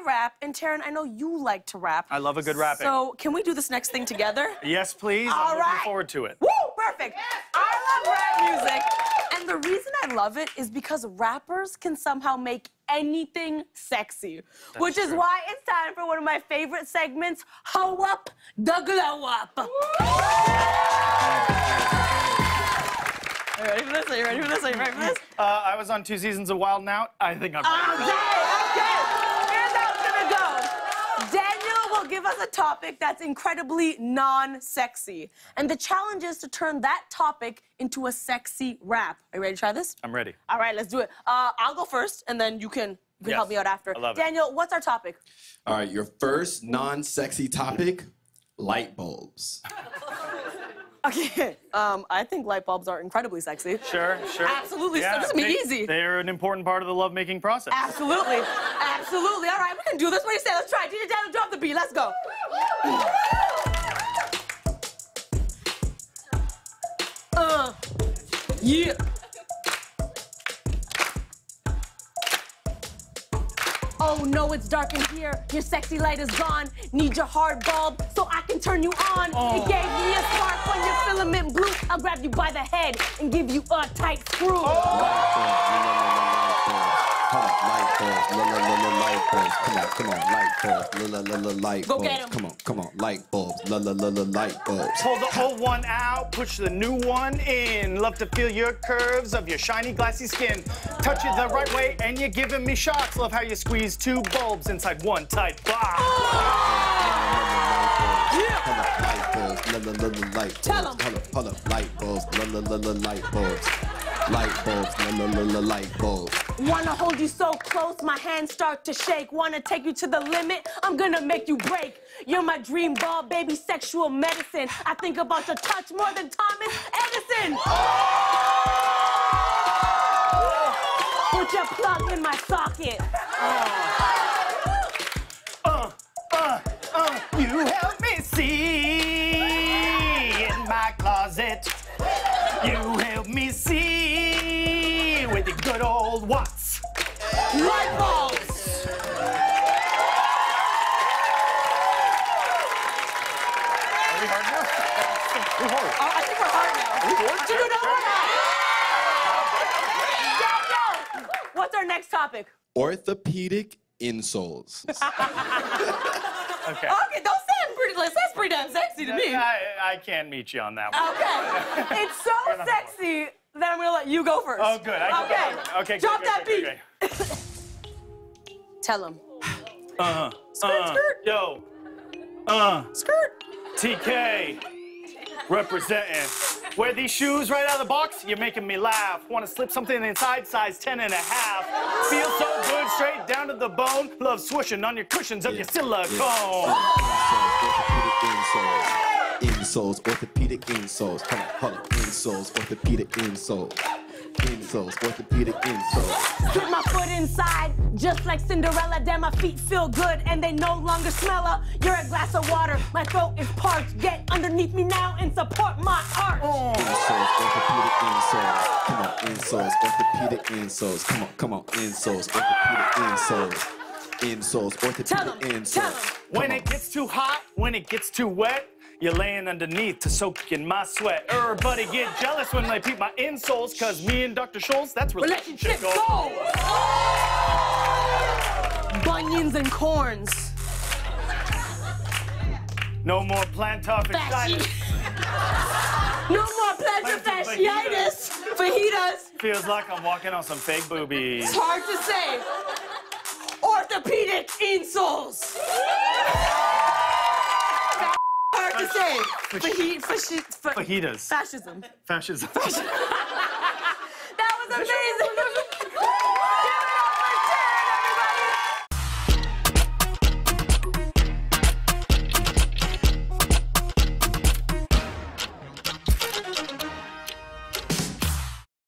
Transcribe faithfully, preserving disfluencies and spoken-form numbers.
I rap, and Taryn, I know you like to rap. I love a good rapping. So can we do this next thing together? Yes, please. All I'm right. looking forward to it. Woo! Perfect. Yes. I love rap music. And the reason I love it is because rappers can somehow make anything sexy. That's which true. Is why it's time for one of my favorite segments, Ho Up the Glow Up. Are you ready for this? Are you ready for this? Are you ready for this? Uh, I was on two seasons of Wild 'N Out. I think I'm ready for this. Okay, okay. Here's how it's gonna go. Daniel will give us a topic that's incredibly non-sexy. And the challenge is to turn that topic into a sexy rap. Are you ready to try this? I'm ready. All right, let's do it. Uh, I'll go first, and then you can, you can yes. help me out after. I love it. Daniel, what's our topic? All right, your first non-sexy topic, light bulbs. Okay, um, I think light bulbs are incredibly sexy. Sure, sure. Absolutely, yeah, so this will be easy. They're an important part of the lovemaking process. Absolutely, absolutely. All right, we can do this. What do you say? Let's try it. D J Daniel, drop the beat. Let's go. uh, yeah. Oh no, it's dark in here. Your sexy light is gone. Need your hard bulb so I can turn you on. Oh. It gave me a spark when your filament blew. I'll grab you by the head and give you a tight screw. Oh. Light bulbs, la la la light bulbs. Come on, come on, light bulbs, la la la light bulbs. Go get 'em. Come on, come on, light bulbs, la la la light bulbs. Pull the old one out, push the new one in. Love to feel your curves of your shiny, glassy skin. Touch it the right way, and you're giving me shocks. Love how you squeeze two bulbs inside one tight box. Light bulbs, la la la light bulbs. Pull up, light bulbs, la la la light bulbs. Light bulbs, la la la light bulbs. Wanna hold you so close, my hands start to shake. Wanna take you to the limit, I'm gonna make you break. You're my dream ball, baby, sexual medicine. I think about your touch more than Thomas Edison. Oh! Put your plug in my socket. Oh. Uh, uh, uh, you help me see in my closet. You help me see with the good old Watts. Light bulbs! Are we hard now? We're hard. Oh, I think we're hard now. We hard? No, no, we're not. Yo, yo! What's our next topic? Orthopedic insoles. Okay. Okay, don't that's pretty damn sexy to me. I, I can't meet you on that one. Okay. It's so sexy that I'm going to let you go first. Oh, good. I okay. Go. Okay. Drop that beat. Okay. Tell him. Uh-huh. Skirt, uh, skirt. Yo. Uh. Skirt. T K. Representing. Wear these shoes right out of the box. You're making me laugh. Want to slip something inside, size ten and a half. Feel so good, straight down to the bone. Love swishing on your cushions of yeah. your silicone. Yeah. Insoles, insoles, orthopedic insoles. Come on, hold on. Insoles, orthopedic insoles. Insoles, orthopedic insoles. Put my foot inside, just like Cinderella. Damn, my feet feel good and they no longer smell up. You're a glass of water, my throat is parched. Get underneath me now and support my art. Oh. Insoles, orthopedic insoles. Come on, insoles, orthopedic insoles. Come on, come on, insoles, orthopedic insoles. Insoles, orthopedic tell him, insoles. Tell him. When it gets too hot, when it gets too wet, you're laying underneath to soak in my sweat. Everybody get jealous when they peep my insoles, cause me and Doctor Scholls, that's relationship goals. Oh! Bunions and corns. No more plantar fasciitis. No more plantar fasciitis. Fajitas. Feels like I'm walking on some fake boobies. It's hard to say. Orthopedic insoles. That's hard to say. Fajitas. Fashi fajitas. Fascism. Fascism. Fascism. That was amazing.